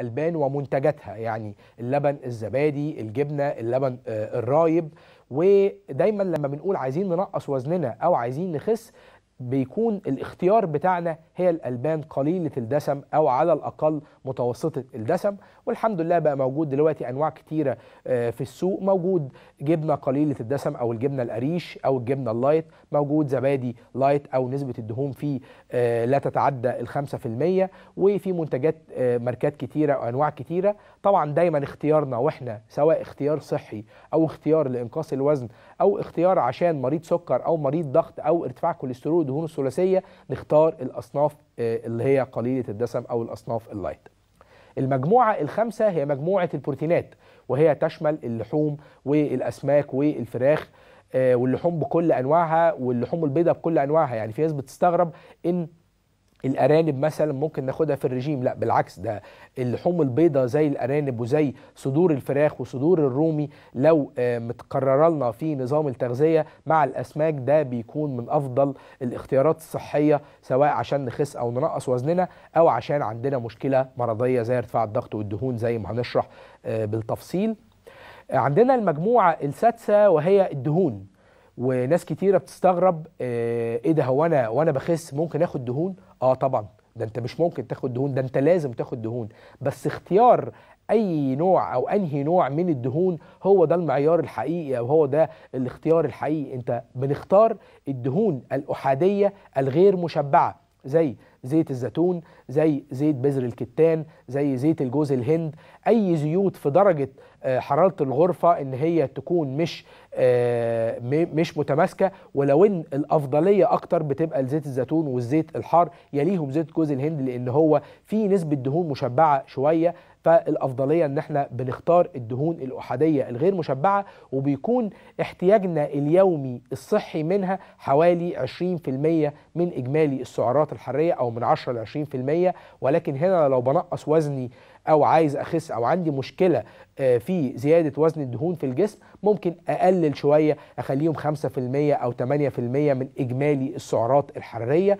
الألبان ومنتجاتها، يعني اللبن الزبادي، الجبنة، اللبن الرايب. ودايما لما بنقول عايزين ننقص وزننا أو عايزين نخس بيكون الاختيار بتاعنا هي الألبان قليلة الدسم أو على الأقل متوسطة الدسم. والحمد لله بقى موجود دلوقتي أنواع كتيرة في السوق، موجود جبنة قليلة الدسم أو الجبنة القريش أو الجبنة اللايت، موجود زبادي لايت أو نسبة الدهون فيه لا تتعدى 5%، وفي منتجات ماركات كتيرة أو أنواع كتيرة. طبعا دايما اختيارنا وإحنا سواء اختيار صحي أو اختيار لإنقاص الوزن أو اختيار عشان مريض سكر أو مريض ضغط أو ارتفاع كوليسترول الدهون الثلاثية، نختار الأصناف اللي هي قليلة الدسم أو الأصناف اللايت. المجموعة الخامسة هي مجموعة البروتينات، وهي تشمل اللحوم والأسماك والفراخ واللحوم بكل أنواعها واللحوم البيضاء بكل أنواعها. يعني في ناس بتستغرب إن الأرانب مثلا ممكن ناخدها في الرجيم، لا بالعكس، ده اللحوم البيضاء زي الأرانب وزي صدور الفراخ وصدور الرومي لو متقرر لنا في نظام التغذية مع الأسماك ده بيكون من أفضل الاختيارات الصحية، سواء عشان نخس أو ننقص وزننا أو عشان عندنا مشكلة مرضية زي ارتفاع الضغط والدهون زي ما هنشرح بالتفصيل. عندنا المجموعة السادسة وهي الدهون، وناس كتيرة بتستغرب ايه ده، هو انا وانا بخس ممكن اخد دهون؟ طبعا، ده انت مش ممكن تاخد دهون، ده انت لازم تاخد دهون، بس اختيار اي نوع او انهي نوع من الدهون هو ده المعيار الحقيقي او هو ده الاختيار الحقيقي. انت بنختار الدهون الاحادية الغير مشبعة زي زيت الزيتون، زي زيت بذر الكتان، زي زيت الجوز الهند، اي زيوت في درجة حرارة الغرفة ان هي تكون مش متماسكة، ولو ان الافضلية اكتر بتبقى لزيت الزيتون والزيت الحار، يليهم زيت جوز الهند لان هو فيه نسبة دهون مشبعة شوية، فالافضلية ان احنا بنختار الدهون الاحادية الغير مشبعة، وبيكون احتياجنا اليومي الصحي منها حوالي 20% من اجمالي السعرات الحرارية او من 10 ل 20%. ولكن هنا لو بنقص وزني او عايز اخس او عندي مشكلة في زيادة وزن الدهون في الجسم ممكن اقلل شوية، اخليهم 5% او 8% من اجمالي السعرات الحرارية.